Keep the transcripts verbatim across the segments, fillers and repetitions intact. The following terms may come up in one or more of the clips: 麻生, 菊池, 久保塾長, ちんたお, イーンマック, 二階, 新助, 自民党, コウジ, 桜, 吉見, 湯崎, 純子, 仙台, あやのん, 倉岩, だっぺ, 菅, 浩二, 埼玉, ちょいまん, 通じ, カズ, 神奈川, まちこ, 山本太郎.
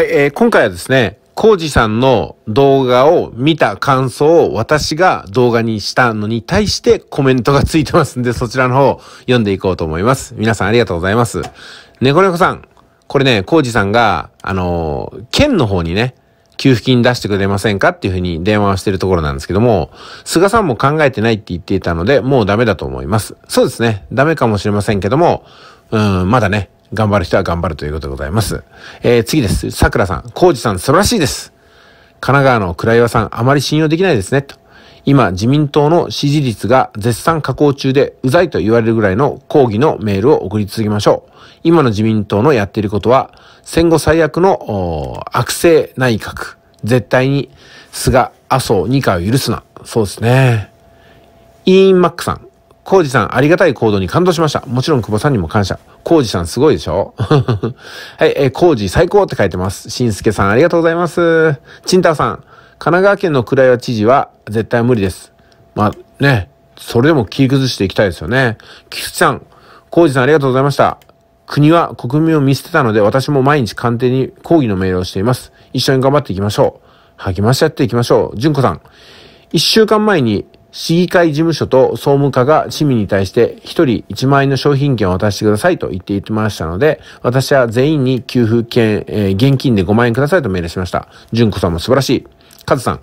はい、えー、今回はですね、コウジさんの動画を見た感想を私が動画にしたのに対してコメントがついてますんで、そちらの方読んでいこうと思います。皆さんありがとうございます。ねこねこさん。これね、コウジさんが、あのー、県の方にね、給付金出してくれませんかっていうふうに電話をしてるところなんですけども、菅さんも考えてないって言っていたので、もうダメだと思います。そうですね。ダメかもしれませんけども、うん、まだね、頑張る人は頑張るということでございます。えー、次です。桜さん、浩二さん素晴らしいです。神奈川の倉岩さん、あまり信用できないですね。と今、自民党の支持率が絶賛下降中で、うざいと言われるぐらいの抗議のメールを送り続けましょう。今の自民党のやっていることは、戦後最悪の悪政内閣。絶対に、菅、麻生、二階を許すな。そうですね。イーンマックさん。浩二さん、ありがたい行動に感動しました。もちろん、久保さんにも感謝。浩二さん、すごいでしょはい、えー、浩二最高って書いてます。新助さん、ありがとうございます。ちんたおさん、神奈川県の倉岩知事は絶対無理です。まあ、ね、それでも切り崩していきたいですよね。菊池さん、浩二さん、ありがとうございました。国は国民を見捨てたので、私も毎日官邸に抗議のメールをしています。一緒に頑張っていきましょう。励まし合っていきましょう。純子さん、一週間前に、市議会事務所と総務課が市民に対して一人一万円の商品券を渡してくださいと言っていましたので、私は全員に給付券、えー、現金でごまんえんくださいと命令しました。純子さんも素晴らしい。カズさん、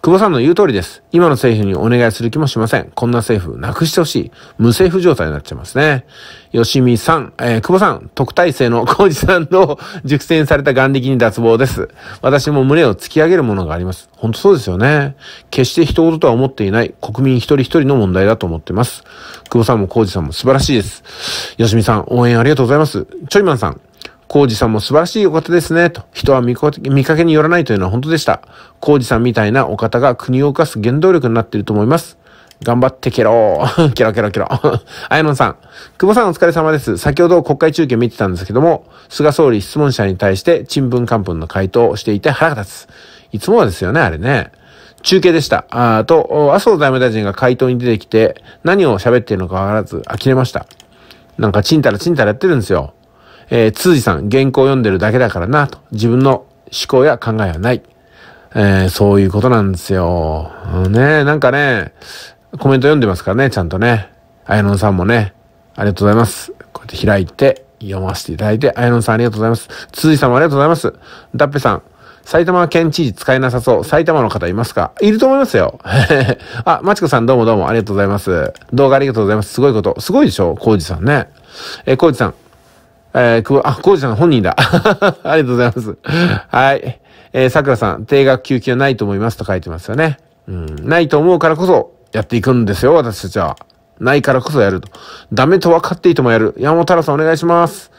久保さんの言う通りです。今の政府にお願いする気もしません。こんな政府なくしてほしい。無政府状態になっちゃいますね。吉見さん、えー、久保さん、特待生の浩二さんの熟成された眼力に脱帽です。私も胸を突き上げるものがあります。本当そうですよね。決して一言とは思っていない国民一人一人の問題だと思ってます。久保さんも浩二さんも素晴らしいです。吉見さん、応援ありがとうございます。ちょいまんさん。浩二さんも素晴らしいお方ですね。と人は見かけによらないというのは本当でした。浩二さんみたいなお方が国を動かす原動力になっていると思います。頑張ってケロー。ケロケロケロ。あやのんさん。久保さんお疲れ様です。先ほど国会中継見てたんですけども、菅総理質問者に対してちんぷんかんぷんの回答をしていて腹が立つ。いつもはですよね、あれね。中継でした。あと、麻生財務大臣が回答に出てきて何を喋っているのかわからず呆れました。なんかちんたらちんたらやってるんですよ。えー、通じさん、原稿を読んでるだけだからな、と。自分の思考や考えはない。えー、そういうことなんですよ。ねなんかね、コメント読んでますからね、ちゃんとね。あやのんさんもね、ありがとうございます。こうやって開いて、読ませていただいて、あやのんさんありがとうございます。通じさんもありがとうございます。だっぺさん、埼玉県知事使えなさそう。埼玉の方いますか？いると思いますよ。あ、まちこさんどうもどうもありがとうございます。動画ありがとうございます。すごいこと。すごいでしょ？浩二さんね。えー、浩二さん。えー、くぼ、あ、浩二さん本人だ。ありがとうございます。はい。えー、桜さん、定額給付はないと思いますと書いてますよね。うん。ないと思うからこそやっていくんですよ、私たちは。ないからこそやると。ダメと分かっていてもやる。山本太郎さんお願いします。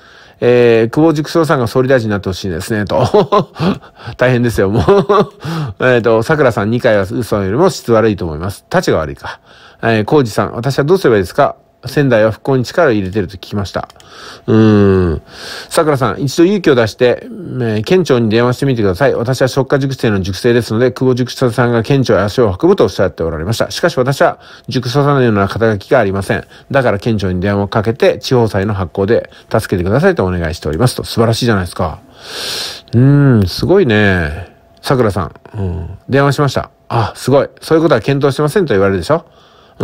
えー、久保塾長さんが総理大臣になってほしいですね、と。大変ですよ、もう。えっと、桜さんにかいは嘘よりも質悪いと思います。立ちが悪いか。えー、浩二さん、私はどうすればいいですか？仙台は復興に力を入れてると聞きました。うーん。桜さん、一度勇気を出して、えー、県庁に電話してみてください。私は職科塾生の塾生ですので、久保塾長さんが県庁へ足を運ぶとおっしゃっておられました。しかし私は塾長さんのような肩書きがありません。だから県庁に電話をかけて、地方債の発行で助けてくださいとお願いしておりますと。素晴らしいじゃないですか。うーん、すごいね。桜さん、うん、電話しました。あ、すごい。そういうことは検討してませんと言われるでしょ。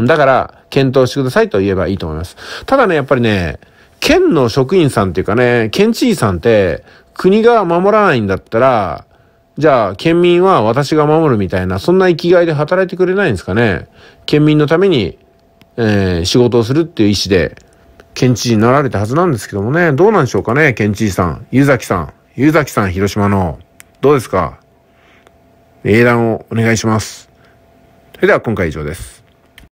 だから、検討してくださいと言えばいいと思います。ただね、やっぱりね、県の職員さんっていうかね、県知事さんって、国が守らないんだったら、じゃあ、県民は私が守るみたいな、そんな生きがいで働いてくれないんですかね。県民のために、えー、仕事をするっていう意思で、県知事になられたはずなんですけどもね、どうなんでしょうかね、県知事さん。湯崎さん。湯崎さん、広島の。どうですか？英断をお願いします。それでは、今回以上です。